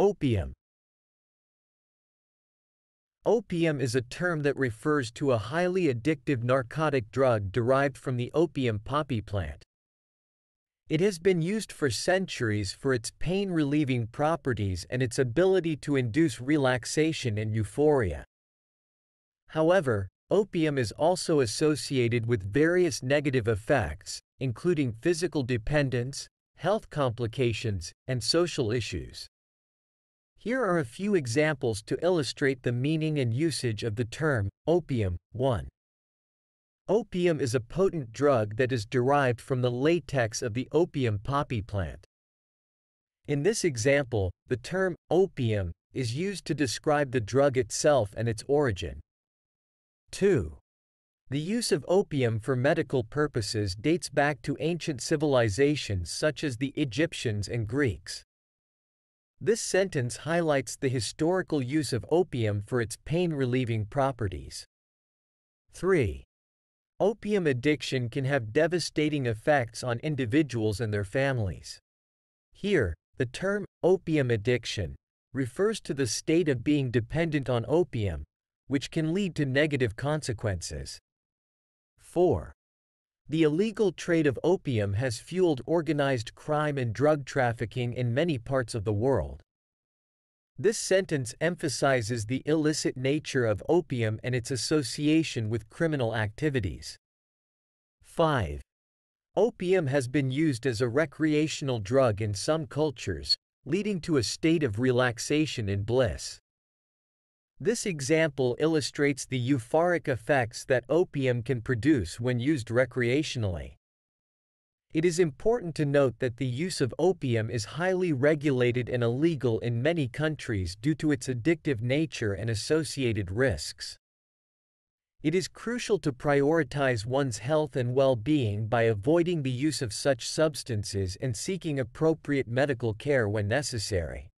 Opium. Opium is a term that refers to a highly addictive narcotic drug derived from the opium poppy plant. It has been used for centuries for its pain-relieving properties and its ability to induce relaxation and euphoria. However, opium is also associated with various negative effects, including physical dependence, health complications, and social issues. Here are a few examples to illustrate the meaning and usage of the term opium. 1. Opium is a potent drug that is derived from the latex of the opium poppy plant. In this example, the term opium is used to describe the drug itself and its origin. 2. The use of opium for medical purposes dates back to ancient civilizations such as the Egyptians and Greeks. This sentence highlights the historical use of opium for its pain-relieving properties. 3. Opium addiction can have devastating effects on individuals and their families. Here, the term opium addiction refers to the state of being dependent on opium, which can lead to negative consequences. 4. The illegal trade of opium has fueled organized crime and drug trafficking in many parts of the world. This sentence emphasizes the illicit nature of opium and its association with criminal activities. 5. Opium has been used as a recreational drug in some cultures, leading to a state of relaxation and bliss. This example illustrates the euphoric effects that opium can produce when used recreationally. It is important to note that the use of opium is highly regulated and illegal in many countries due to its addictive nature and associated risks. It is crucial to prioritize one's health and well-being by avoiding the use of such substances and seeking appropriate medical care when necessary.